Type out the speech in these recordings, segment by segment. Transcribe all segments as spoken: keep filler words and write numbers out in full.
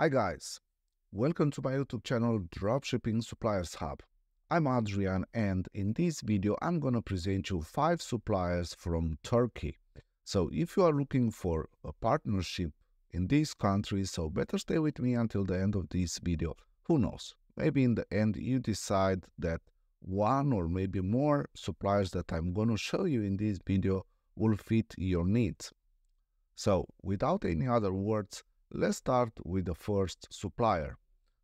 Hi guys, welcome to my YouTube channel Dropshipping Suppliers Hub. I'm Adrian, and in this video I'm gonna present you five suppliers from Turkey. So if you are looking for a partnership in this country, so better stay with me until the end of this video. Who knows, maybe in the end you decide that one or maybe more suppliers that I'm gonna show you in this video will fit your needs. So without any other words, let's start with the first supplier.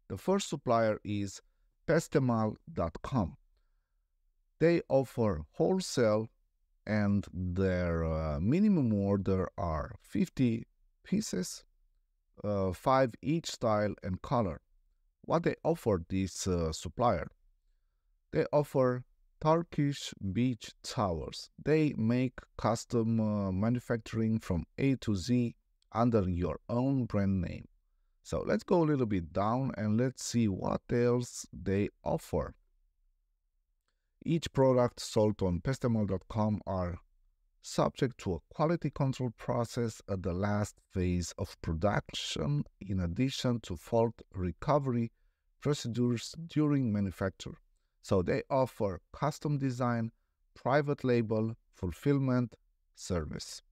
The first supplier is Pestemal dot com. They offer wholesale and their uh, minimum order are fifty pieces, uh, five each style and color. What they offer this uh, supplier? They offer Turkish beach towels. They make custom uh, manufacturing from A to Z under your own brand name. So let's go a little bit down and let's see what else they offer. Each product sold on Pestemal dot com are subject to a quality control process at the last phase of production, in addition to fault recovery procedures during manufacture. So they offer custom design, private label, fulfillment, service.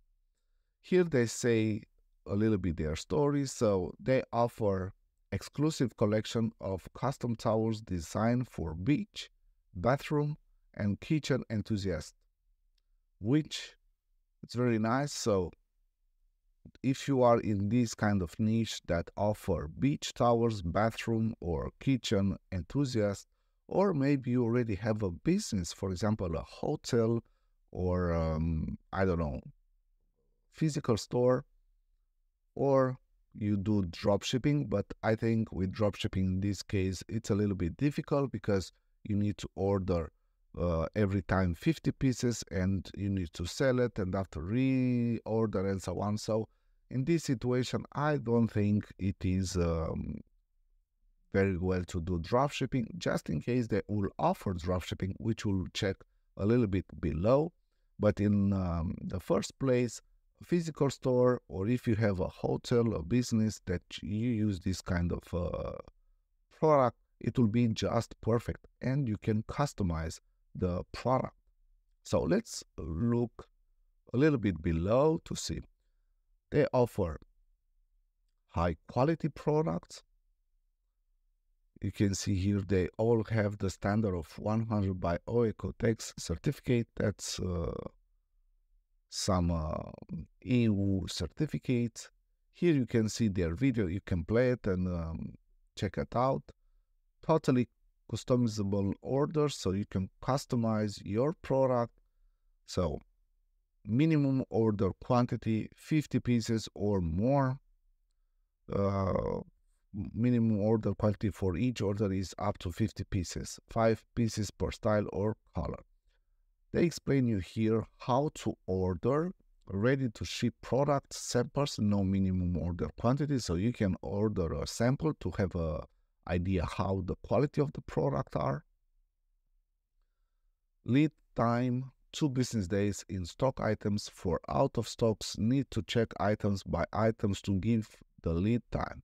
Here they say a little bit their story. So they offer exclusive collection of custom towels designed for beach, bathroom and kitchen enthusiasts, which it's very nice. So if you are in this kind of niche that offer beach towels, bathroom or kitchen enthusiasts, or maybe you already have a business, for example, a hotel or um, I don't know, physical store, or you do drop shipping, but I think with drop shipping in this case, it's a little bit difficult because you need to order uh, every time fifty pieces and you need to sell it and after reorder and so on. So in this situation, I don't think it is um, very well to do drop shipping. Just in case they will offer drop shipping, which we'll check a little bit below. But in um, the first place, physical store, or if you have a hotel, a business that you use this kind of uh, product, it will be just perfect and you can customize the product. So let's look a little bit below to see. They offer high quality products. You can see here they all have the standard of one hundred by Oeko-Tex certificate. That's uh, some uh, E U certificate. Here you can see their video, you can play it and um, check it out. Totally customizable orders, so you can customize your product. So minimum order quantity fifty pieces or more. Uh, minimum order quantity for each order is up to fifty pieces, five pieces per style or color. They explain you here how to order ready to ship products, samples, no minimum order quantity. So you can order a sample to have an idea how the quality of the product are. Lead time, two business days in stock items. For out of stocks, need to check items by items to give the lead time.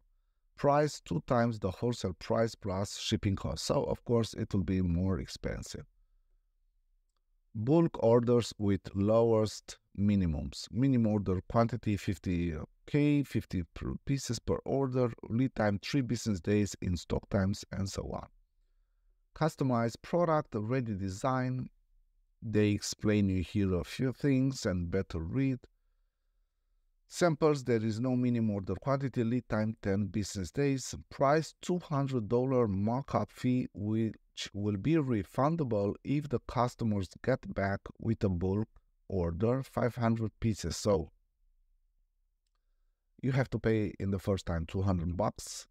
Price, two times the wholesale price plus shipping cost. So of course it will be more expensive. Bulk orders with lowest minimums. Minimum order quantity fifty K, fifty pieces per order, lead time three business days in stock times and so on. Customized product, ready design. They explain you here a few things and better read. Samples, there is no minimum order quantity, lead time ten business days. Price two hundred dollars markup fee with will be refundable if the customers get back with a bulk order five hundred pieces. So you have to pay in the first time two hundred bucks,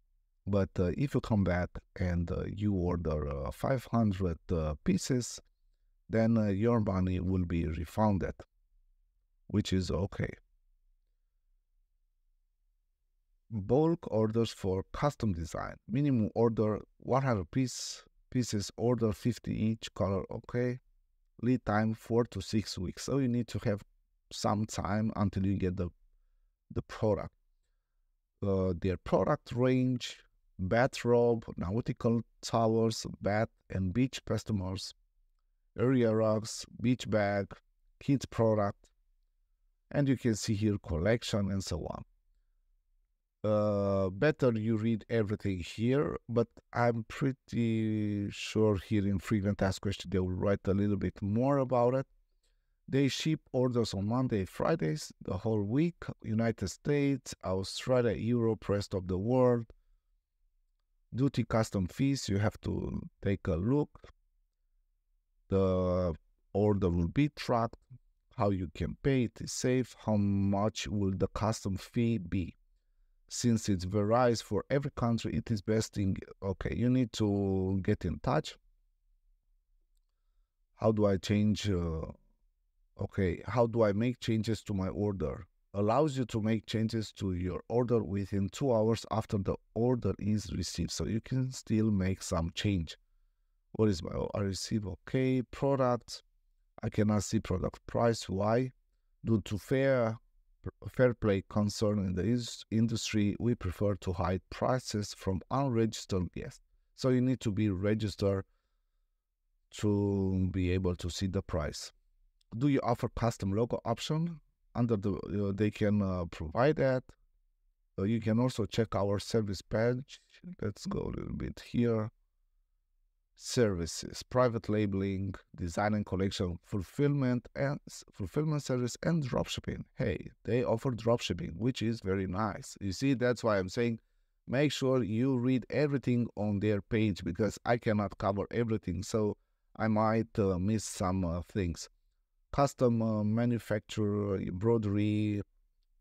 but uh, if you come back and uh, you order uh, five hundred uh, pieces, then uh, your money will be refunded, which is okay. Bulk orders for custom design, minimum order one hundred pieces pieces, order fifty each, color okay. Lead time four to six weeks. So you need to have some time until you get the, the product. uh, their product range, bathrobe, nautical towels, bath and beach customers, area rugs, beach bag, kids product, and you can see here collection and so on. Uh, better you read everything here, but I'm pretty sure here in frequent asked questions they will write a little bit more about it. They ship orders on Monday, Fridays, the whole week, United States, Australia, Europe, rest of the world. Duty, custom fees, you have to take a look. The order will be tracked, how you can pay it is safe, how much will the custom fee be. Since it varies for every country, it is best in... Okay, you need to get in touch. How do I change... Uh, okay, how do I make changes to my order? Allows you to make changes to your order within two hours after the order is received. So you can still make some change. What is my... I receive, okay, product. I cannot see product price. Why? Due to fair... fair play concern in the industry, we prefer to hide prices from unregistered guests. So you need to be registered to be able to see the price. Do you offer custom logo option? Under the uh, they can uh, provide that. Uh, you can also check our service page. Let's go a little bit here. Services, private labeling, design and collection, fulfillment and fulfillment service, and dropshipping. Hey, they offer dropshipping, which is very nice. You see, that's why I'm saying make sure you read everything on their page, because I cannot cover everything, so I might uh, miss some uh, things. Custom uh, manufacturer, embroidery,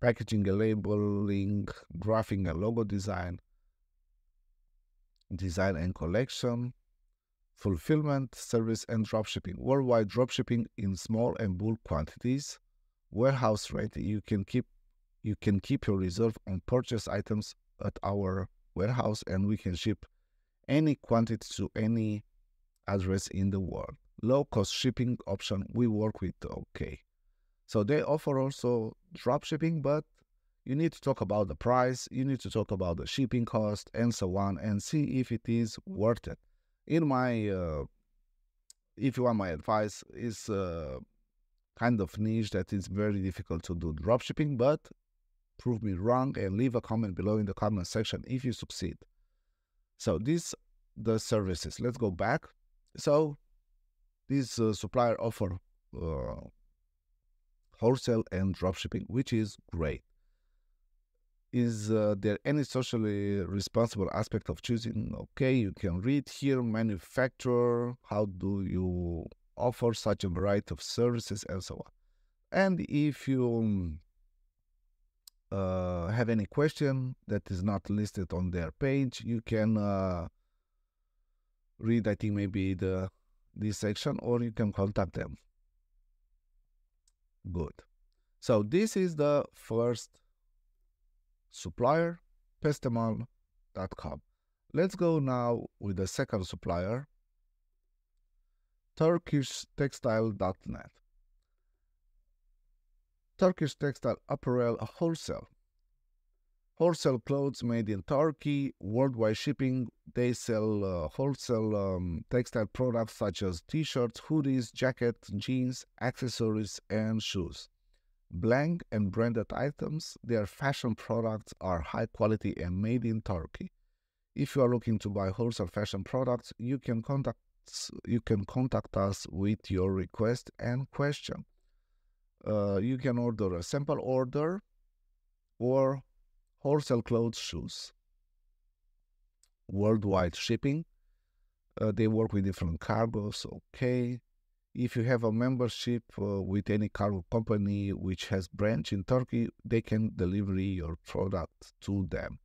packaging and labeling, graphic and logo design, design and collection, fulfillment, service, and dropshipping. Worldwide dropshipping in small and bulk quantities. Warehouse rate. You can keep you can keep your reserve on purchase items at our warehouse, and we can ship any quantity to any address in the world. Low-cost shipping option we work with, okay. So they offer also dropshipping, but you need to talk about the price, you need to talk about the shipping cost, and so on, and see if it is worth it. In my, uh, if you want my advice, is uh, kind of niche that it's very difficult to do dropshipping, but prove me wrong and leave a comment below in the comment section if you succeed. So these, the services, let's go back. So this uh, supplier offer uh, wholesale and dropshipping, which is great. Is uh, there any socially responsible aspect of choosing? Okay, you can read here, manufacturer, how do you offer such a variety of services and so on. And if you uh, have any question that is not listed on their page, you can uh, read, I think, maybe the this section, or you can contact them. Good. So this is the first supplier, Pestemal dot com. Let's go now with the second supplier, turkish textile dot net. Turkish Textile Apparel Wholesale. Wholesale clothes made in Turkey, worldwide shipping. They sell uh, wholesale um, textile products such as t-shirts, hoodies, jackets, jeans, accessories, and shoes. Blank and branded items, their fashion products are high quality and made in Turkey. If you are looking to buy wholesale fashion products, you can contact you can contact us with your request and question. Uh, you can order a sample order or wholesale clothes, shoes. Worldwide shipping. Uh, they work with different cargos. Okay. If you have a membership uh, with any cargo company which has branch in Turkey, they can deliver your product to them.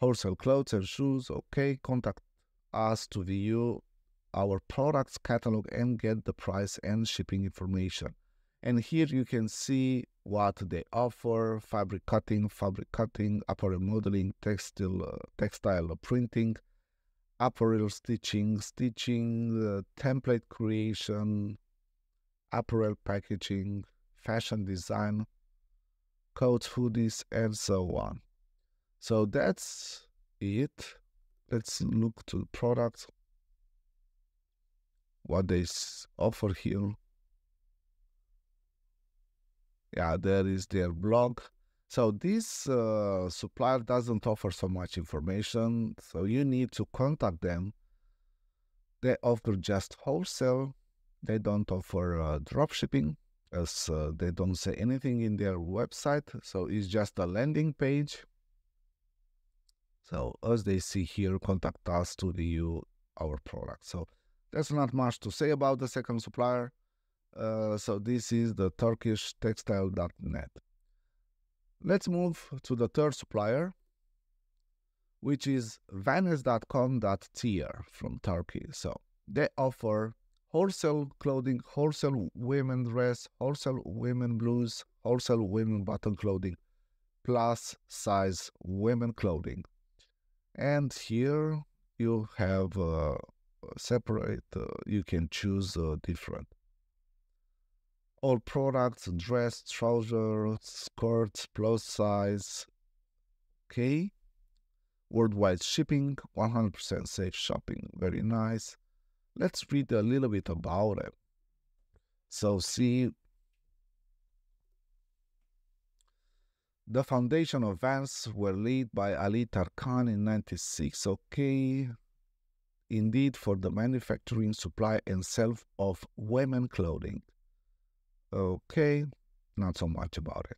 Wholesale clothes and shoes, okay, contact us to view our products catalog and get the price and shipping information. And here you can see what they offer: fabric cutting, fabric cutting, apparel modeling, textile, uh, textile printing, apparel stitching, stitching, uh, template creation, apparel packaging, fashion design, coats, hoodies, and so on. So that's it. Let's look to the products, what they offer here. Yeah, there is their blog. So this uh, supplier doesn't offer so much information, so you need to contact them. They offer just wholesale. They don't offer uh, drop shipping, as uh, they don't say anything in their website. So it's just a landing page. So as they see here, contact us to review our product. So there's not much to say about the second supplier. Uh, so this is the turkish textile dot net. Let's move to the third supplier, which is Venice dot com dot t r from Turkey. So they offer wholesale clothing, wholesale women dress, wholesale women blues, wholesale women button clothing, plus size women clothing. And here you have uh, separate, uh, you can choose uh, different. All products, dress, trousers, skirts, plus size. Okay. Worldwide shipping, one hundred percent safe shopping. Very nice. Let's read a little bit about it. So see, the foundation of Vans were laid by Ali Tarkan in ninety-six. Okay. Indeed, for the manufacturing, supply, and sale of women clothing. Okay, not so much about it.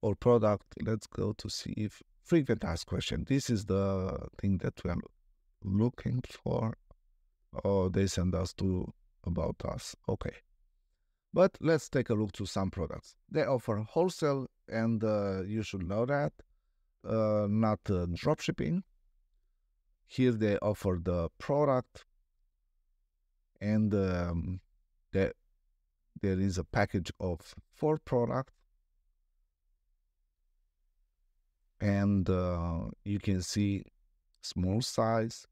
Or product, let's go to see if frequent asked question. This is the thing that we are looking for. Oh, they send us to about us. Okay. But let's take a look to some products. They offer wholesale, and uh, you should know that, uh, not uh, drop shipping. Here they offer the product, and um, they There is a package of four products, and uh, you can see small size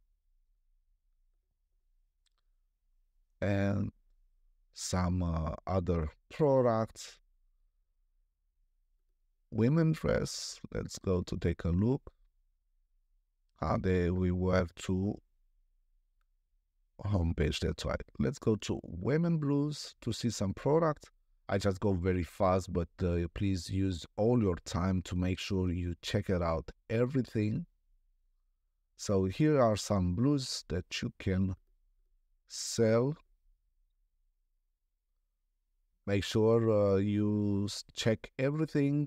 and some uh, other products. Women dress, let's go to take a look. How they we were to homepage, that's right. Let's go to women blues to see some products. I just go very fast, but uh, please use all your time to make sure you check it out everything. So here are some blues that you can sell. Make sure uh, you check everything,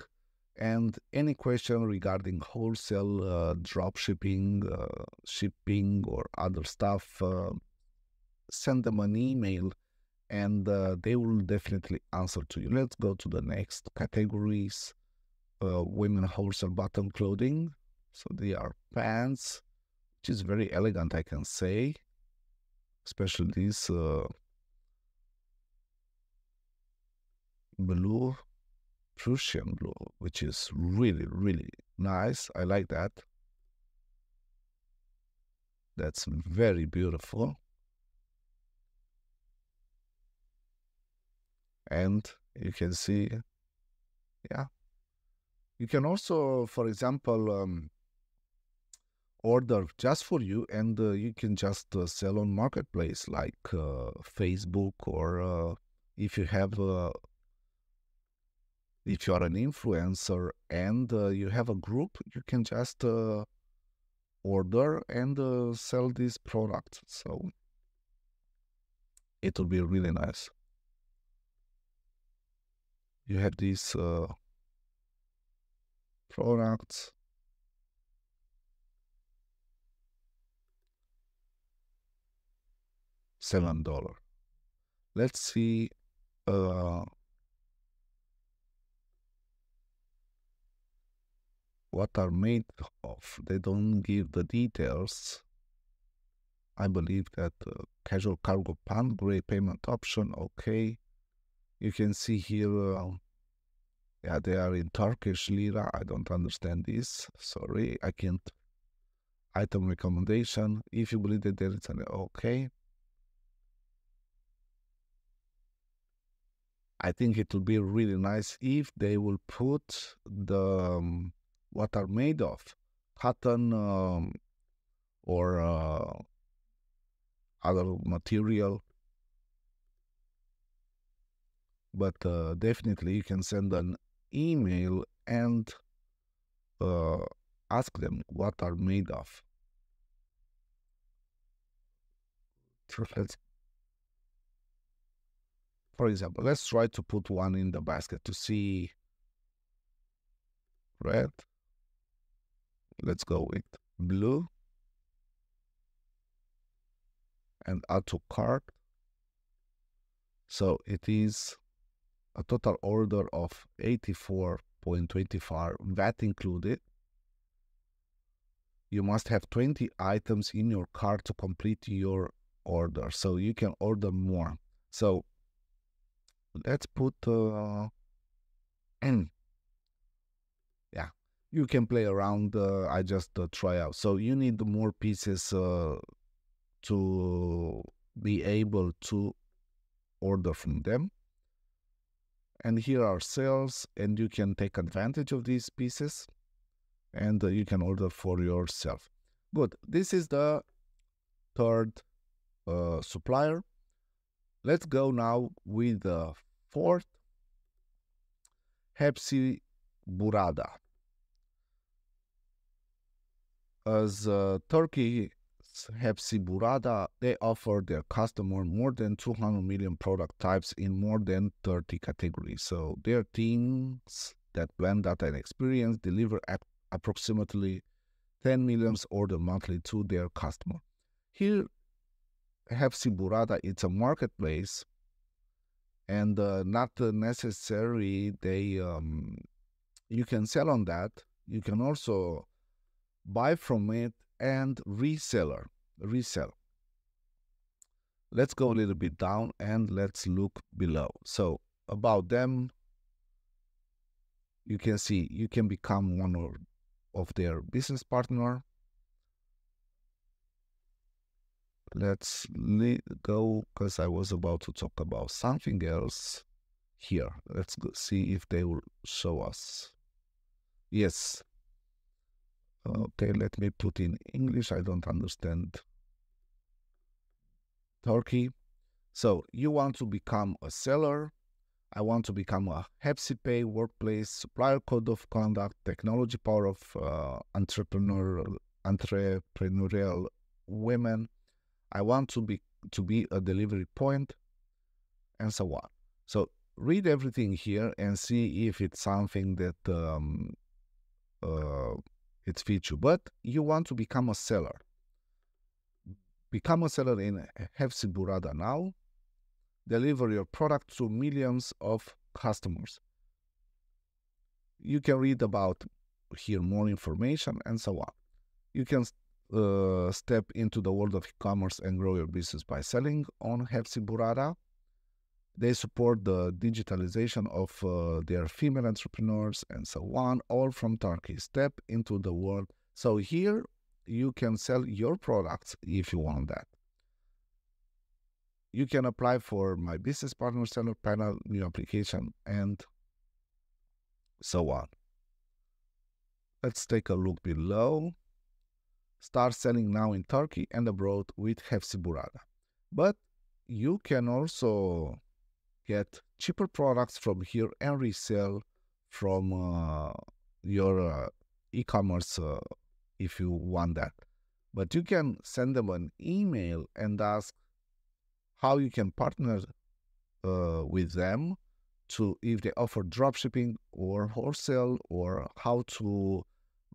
and any question regarding wholesale, uh, drop shipping, uh, shipping or other stuff, uh, send them an email, and uh, they will definitely answer to you. Let's go to the next categories. Uh, women wholesale button clothing. So they are pants, which is very elegant, I can say. Especially this uh, blue, Prussian blue, which is really, really nice. I like that. That's very beautiful. And you can see, yeah. You can also, for example, um, order just for you, and uh, you can just uh, sell on marketplace like uh, Facebook, or uh, if you have, uh, if you are an influencer and uh, you have a group, you can just uh, order and uh, sell this product. So it will be really nice. You have these uh, products. seven dollars. Let's see. Uh, what are made of. They don't give the details. I believe that uh, casual cargo pant, gray payment option, okay. You can see here, uh, yeah, they are in Turkish lira. I don't understand this, sorry, I can't. Item recommendation, if you believe that there is an okay. I think it will be really nice if they will put the um, what are made of, cotton um, or uh, other material. But uh, definitely you can send an email and uh, ask them what are made of. For example, let's try to put one in the basket to see red. Let's go with blue and add to cart. So it is a total order of eighty-four twenty-five, V A T included. You must have twenty items in your cart to complete your order, so you can order more. So let's put uh, yeah, you can play around. uh, I just uh, try out. So you need more pieces uh, to be able to order from them. And here are sales, and you can take advantage of these pieces, and uh, you can order for yourself. Good. This is the third uh, supplier. Let's go now with the fourth, Hepsi Burada. As uh, Turkey's Hepsi Burada, they offer their customer more than two hundred million product types in more than thirty categories. So their teams that blend data and experience deliver approximately ten million orders monthly to their customer. Here, Hepsi Burada, it's a marketplace, and uh, not necessary they um, you can sell on that. You can also buy from it and reseller resell. Let's go a little bit down and let's look below. So about them, you can see you can become one or of their business partner. Let's go, because I was about to talk about something else here. Let's go see if they will show us. Yes. Okay, let me put in English. I don't understand Turkey. So you want to become a seller. I want to become a HepsiPay, workplace, supplier code of conduct, technology power of uh, entrepreneur, entrepreneurial women. I want to be to be a delivery point, and so on. So read everything here and see if it's something that um, uh, it's feature. But you want to become a seller. Become a seller in Hepsi Burada now. Deliver your product to millions of customers. You can read about here more information and so on. You can Uh, step into the world of e-commerce and grow your business by selling on Hepsi Burada. They support the digitalization of uh, their female entrepreneurs and so on, all from Turkey. Step into the world. So here you can sell your products if you want that. You can apply for my business partner seller panel, new application, and so on. Let's take a look below. Start selling now in Turkey and abroad with Hepsi Burada. But you can also get cheaper products from here and resell from uh, your uh, e-commerce uh, if you want that. But you can send them an email and ask how you can partner uh, with them to if they offer dropshipping or wholesale, or how to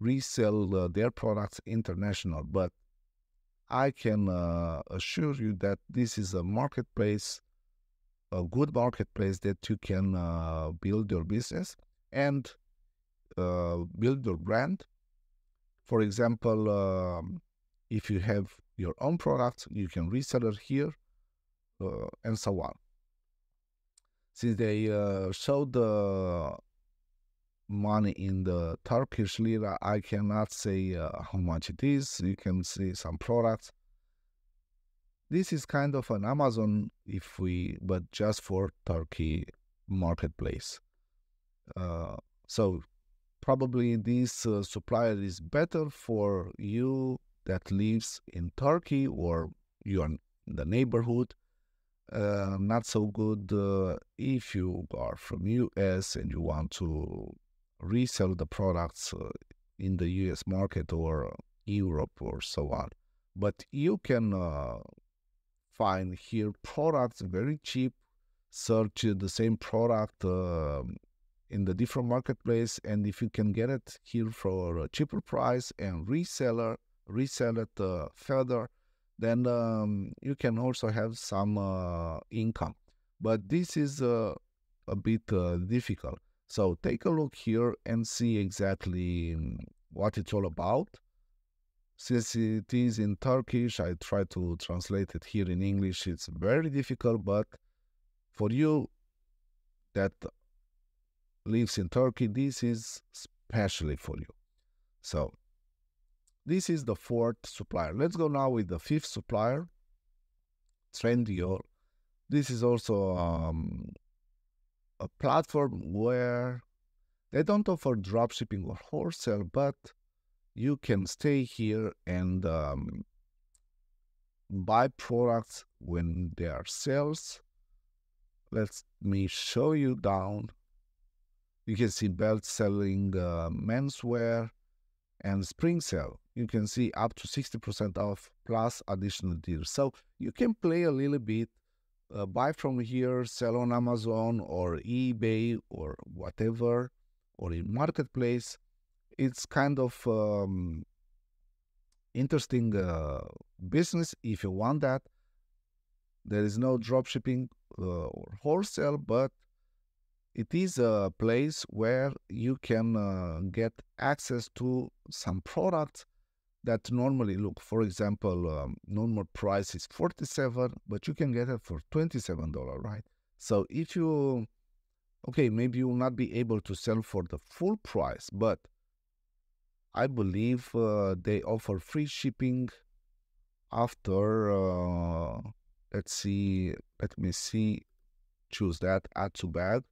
resell uh, their products international. But I can uh, assure you that this is a marketplace, a good marketplace that you can uh, build your business and uh, build your brand. For example, um, if you have your own product, you can resell it here, uh, and so on. Since they uh, showed the money in the Turkish lira, I cannot say uh, how much it is. You can see some products. This is kind of an Amazon, if we, but just for Turkey marketplace. Uh, so probably this uh, supplier is better for you that lives in Turkey, or you are in the neighborhood. Uh, not so good uh, if you are from U S and you want to resell the products uh, in the U S market or Europe or so on. But you can uh, find here products very cheap, search the same product uh, in the different marketplace, and if you can get it here for a cheaper price and reseller, resell it uh, further, then um, you can also have some uh, income. But this is uh, a bit uh, difficult. So take a look here and see exactly what it's all about. Since it is in Turkish, I try to translate it here in English. It's very difficult, but for you that lives in Turkey, this is especially for you. So this is the fourth supplier. Let's go now with the fifth supplier, Trendyol. This is also um, a platform where they don't offer dropshipping or wholesale, but you can stay here and um, buy products when there are sales. Let me show you down. You can see belts selling uh, menswear and spring sale. You can see up to sixty percent off plus additional deals. So you can play a little bit, uh, buy from here, sell on Amazon or eBay or whatever, or in marketplace. It's kind of um, interesting uh, business if you want that. There is no dropshipping uh, or wholesale, but it is a place where you can uh, get access to some products that normally, look, for example, um, normal price is forty-seven dollars, but you can get it for twenty-seven dollars, right? So if you, okay, maybe you will not be able to sell for the full price, but I believe uh, they offer free shipping after, uh, let's see, let me see, choose that, add to bag,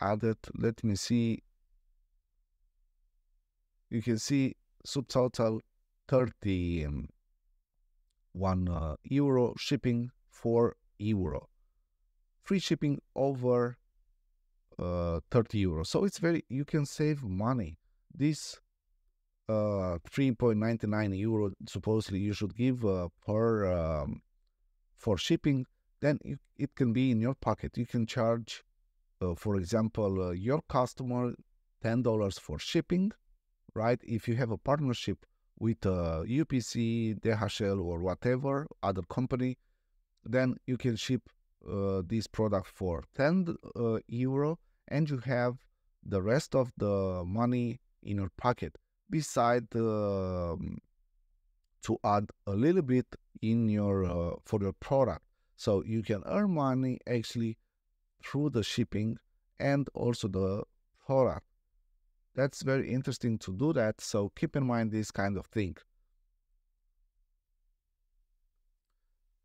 add it, let me see, you can see, subtotal thirty-one uh, euro, shipping four euro, free shipping over uh, thirty euro. So it's very, you can save money. This uh, three point nine nine euro supposedly you should give uh, per um, for shipping, then it, it can be in your pocket. You can charge uh, for example uh, your customer ten dollars for shipping, right? If you have a partnership with uh, U P C, D H L, or whatever other company, then you can ship uh, this product for ten euro, and you have the rest of the money in your pocket. Beside uh, to add a little bit in your uh, for your product, so you can earn money actually through the shipping and also the product. That's very interesting to do that, so keep in mind this kind of thing.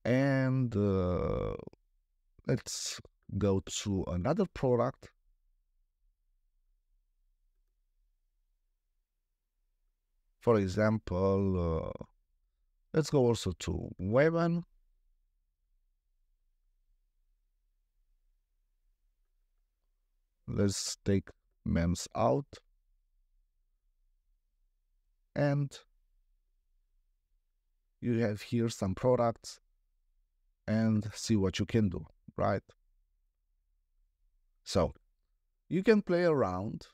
And uh, let's go to another product. For example, uh, let's go also to women. Let's take men's out. And you have here some products and see what you can do, right? So you can play around.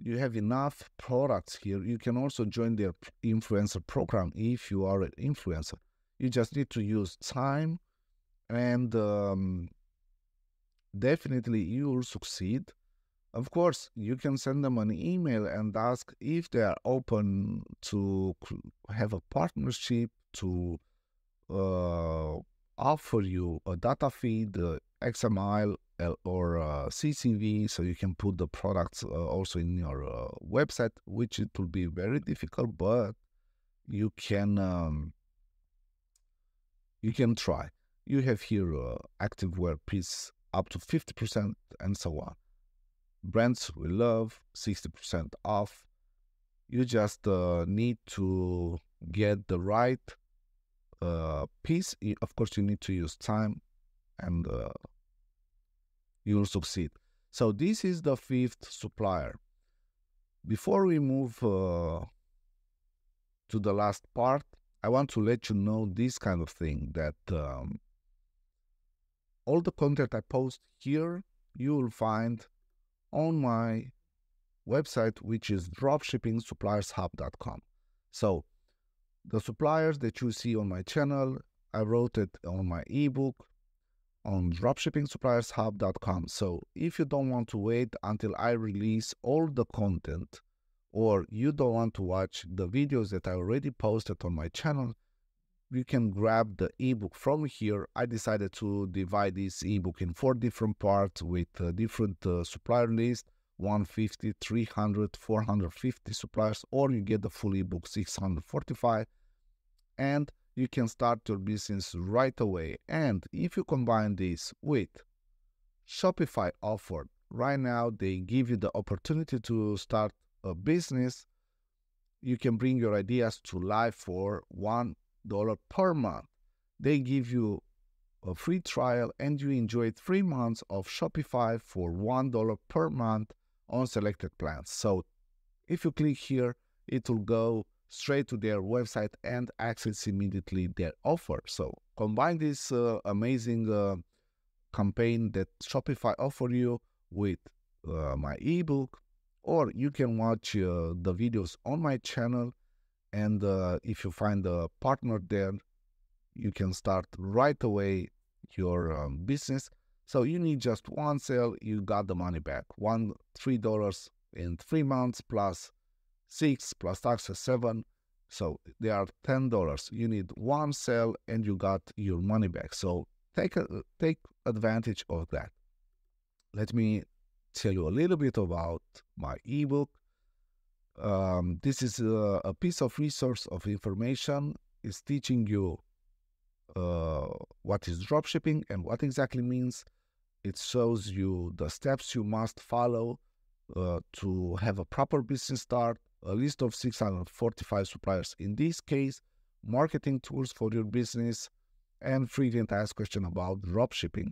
You have enough products here. You can also join their influencer program if you are an influencer. You just need to use time, and um, definitely you will succeed. Of course, you can send them an email and ask if they are open to have a partnership, to uh, offer you a data feed, uh, X M L or uh, C S V, so you can put the products uh, also in your uh, website, which it will be very difficult, but you can um, you can try. You have here uh, activewear piece up to fifty percent and so on. brands we love, sixty percent off. You just uh, need to get the right uh, piece. Of course, you need to use time and uh, you will succeed. So this is the fifth supplier. Before we move uh, to the last part, I want to let you know this kind of thing, that um, all the content I post here, you will find on my website, which is dropshipping suppliers hub dot com. So the suppliers that you see on my channel, I wrote it on my ebook on dropshipping suppliers hub dot com. So if you don't want to wait until I release all the content, or you don't want to watch the videos that I already posted on my channel, you can grab the ebook from here. I decided to divide this ebook in four different parts with a different uh, supplier list, one fifty, three hundred, four fifty suppliers, or you get the full ebook, six hundred forty-five, and you can start your business right away. And if you combine this with Shopify offer, right now they give you the opportunity to start a business. You can bring your ideas to life for one dollar per month. They give you a free trial and you enjoy three months of Shopify for one dollar per month on selected plans. So if you click here, it will go straight to their website and access immediately their offer. So combine this uh, amazing uh, campaign that Shopify offer you with uh, my ebook, or you can watch uh, the videos on my channel. And uh, if you find a partner there, you can start right away your um, business. So you need just one sale, you got the money back. One, three dollars in three months plus six plus taxes, seven. So they are ten dollars. You need one sale and you got your money back. So take a, take advantage of that. Let me tell you a little bit about my ebook. Um, this is a, a piece of resource of information. It's teaching you uh, what is dropshipping and what exactly means. It shows you the steps you must follow uh, to have a proper business start, a list of six hundred forty-five suppliers in this case, marketing tools for your business, and frequent asked questions about dropshipping.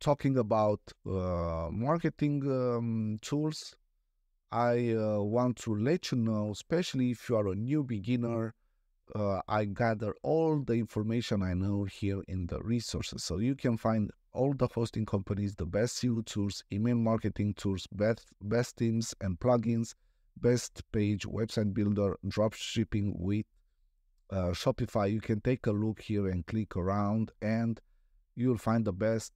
Talking about uh, marketing um, tools, I uh, want to let you know, especially if you are a new beginner, uh, I gather all the information I know here in the resources. So you can find all the hosting companies, the best S E O tools, email marketing tools, best, best themes and plugins, best page, website builder, dropshipping with uh, Shopify. You can take a look here and click around and you'll find the best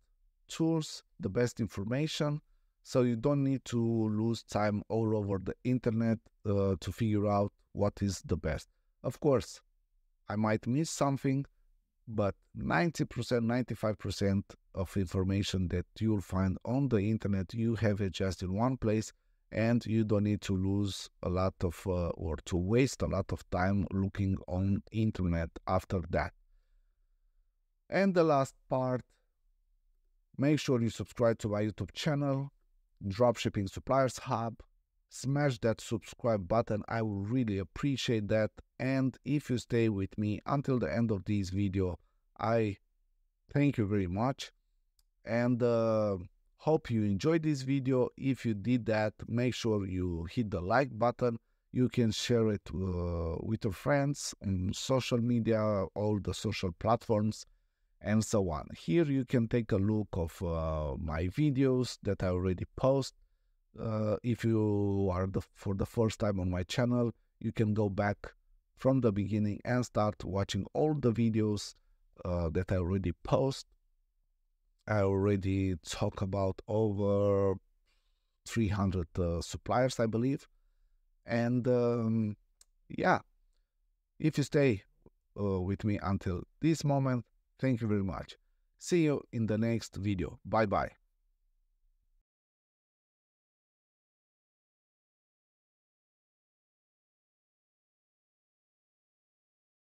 tools, the best information. So you don't need to lose time all over the internet uh, to figure out what is the best. Of course, I might miss something, but ninety percent, ninety-five percent of information that you'll find on the internet, you have it just in one place, and you don't need to lose a lot of uh, or to waste a lot of time looking on internet after that. And the last part, make sure you subscribe to my YouTube channel, Dropshipping Suppliers Hub. Smash that subscribe button. I will really appreciate that. And if you stay with me until the end of this video, I thank you very much. And uh, hope you enjoyed this video. If you did that, make sure you hit the like button. You can share it uh, with your friends on social media, all the social platforms, and so on. Here you can take a look of uh, my videos that I already post. Uh, if you are the, for the first time on my channel, you can go back from the beginning and start watching all the videos uh, that I already post. I already talk about over three hundred uh, suppliers, I believe. And um, yeah, if you stay uh, with me until this moment, thank you very much. See you in the next video. Bye-bye.